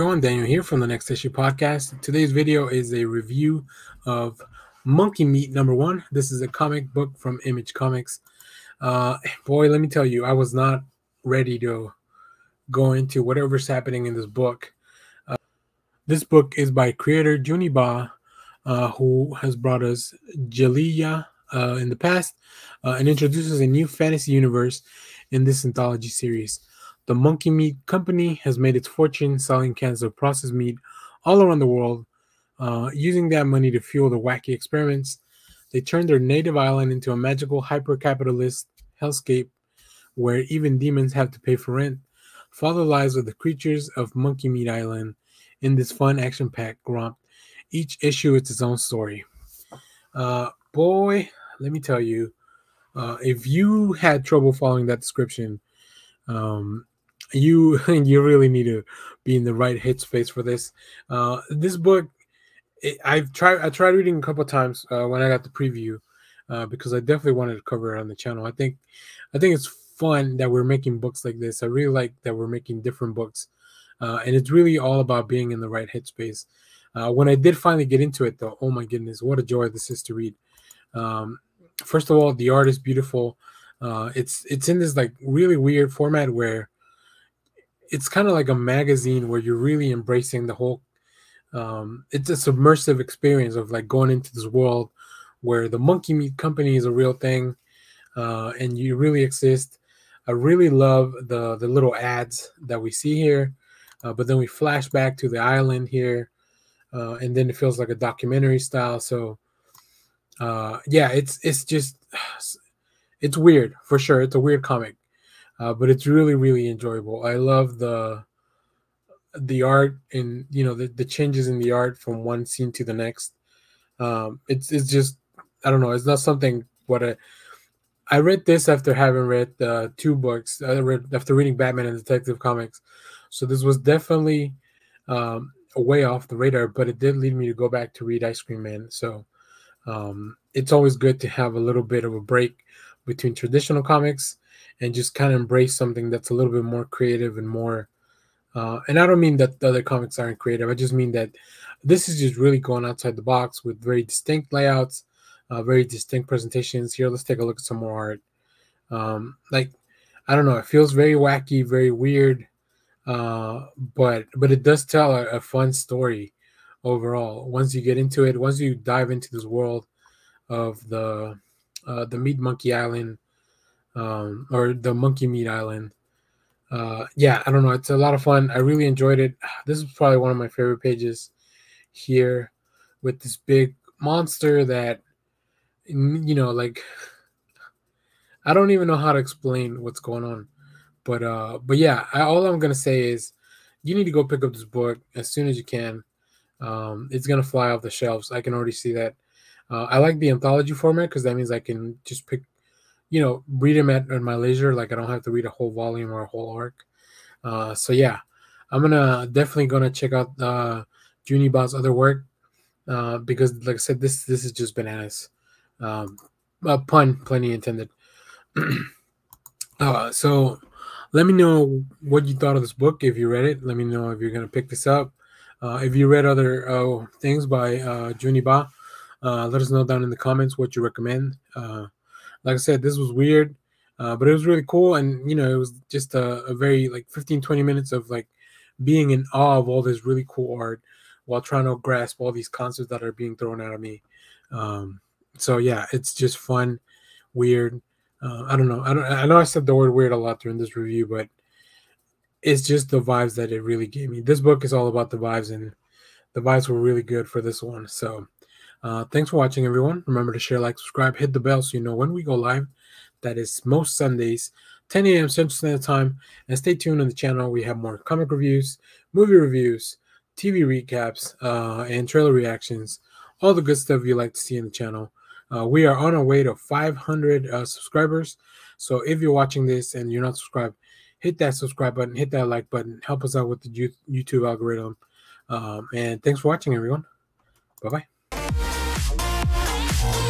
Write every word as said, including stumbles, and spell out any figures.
everyone, Daniel here from the Next Issue Podcast. Today's video is a review of Monkey Meat number one. This is a comic book from Image Comics. Uh, boy, let me tell you, I was not ready to go into whatever's happening in this book. Uh, this book is by creator Juni Ba, uh, who has brought us Djeliya uh, in the past uh, and introduces a new fantasy universe in this anthology series. The Monkey Meat Company has made its fortune selling cans of processed meat all around the world, uh, using that money to fuel their wacky experiments. They turned their native island into a magical hyper-capitalist hellscape where even demons have to pay for rent. Follow the lives of the creatures of Monkey Meat Island in this fun, action-packed romp. Each issue is its own story. Uh, boy, let me tell you, uh, if you had trouble following that description, um, you you really need to be in the right headspace for this. Uh, this book, it, I've tried. I tried reading a couple times uh, when I got the preview uh, because I definitely wanted to cover it on the channel. I think, I think it's fun that we're making books like this. I really like that we're making different books, uh, and it's really all about being in the right headspace. Uh, when I did finally get into it, though, oh my goodness, what a joy this is to read. Um, first of all, the art is beautiful. Uh, it's it's in this like really weird format where it's kind of like a magazine where you're really embracing the whole, um, it's a submersive experience of like going into this world where the Monkey Meat Company is a real thing uh, and you really exist. I really love the, the little ads that we see here, uh, but then we flash back to the island here uh, and then it feels like a documentary style. So uh, yeah, it's, it's just, it's weird for sure. It's a weird comic. Uh, but it's really, really enjoyable. I love the the art and you know the, the changes in the art from one scene to the next. Um, it's it's just I don't know. It's not something what I I read this after having read uh, two books. I read after reading Batman and Detective Comics, so this was definitely um, way off the radar. But it did lead me to go back to read Ice Cream Man. So um, it's always good to have a little bit of a break between traditional comics and just kind of embrace something that's a little bit more creative and more, uh, and I don't mean that the other comics aren't creative. I just mean that this is just really going outside the box with very distinct layouts, uh, very distinct presentations. Here, let's take a look at some more art. Um, like, I don't know. It feels very wacky, very weird, uh, but but it does tell a, a fun story overall. Once you get into it, once you dive into this world of the uh, the Meat Monkey Island, um or the Monkey Meat Island, uh yeah I don't know, it's a lot of fun. I really enjoyed it. This is probably one of my favorite pages here with this big monster that, you know, like I don't even know how to explain what's going on, but uh but yeah I, all I'm gonna say is you need to go pick up this book as soon as you can. Um it's gonna fly off the shelves. I can already see that. uh I like the anthology format because that means I can just pick, you know, read them at, at my leisure. Like I don't have to read a whole volume or a whole arc. Uh, so yeah, I'm gonna definitely gonna check out uh, Juni Ba's other work uh, because, like I said, this this is just bananas. Um, a pun, plenty intended. uh, so let me know what you thought of this book if you read it. Let me know if you're gonna pick this up. Uh, if you read other uh, things by uh, Juni Ba, uh, let us know down in the comments what you recommend. Uh, Like I said, this was weird, uh, but it was really cool. And, you know, it was just a, a very like fifteen, twenty minutes of like being in awe of all this really cool art while trying to grasp all these concepts that are being thrown out at me. Um, so, yeah, it's just fun, weird. Uh, I don't know. I don't. I know I said the word weird a lot during this review, but it's just the vibes that it really gave me. This book is all about the vibes, and the vibes were really good for this one. So. Uh, thanks for watching, everyone. Remember to share, like, subscribe, hit the bell so you know when we go live. That is most Sundays, ten A M Central Standard Time. And stay tuned on the channel. We have more comic reviews, movie reviews, T V recaps, uh, and trailer reactions. All the good stuff you like to see on the channel. Uh, we are on our way to five hundred uh, subscribers. So if you're watching this and you're not subscribed, hit that subscribe button, hit that like button. Help us out with the YouTube algorithm. Um, and thanks for watching, everyone. Bye-bye. We'll be right back.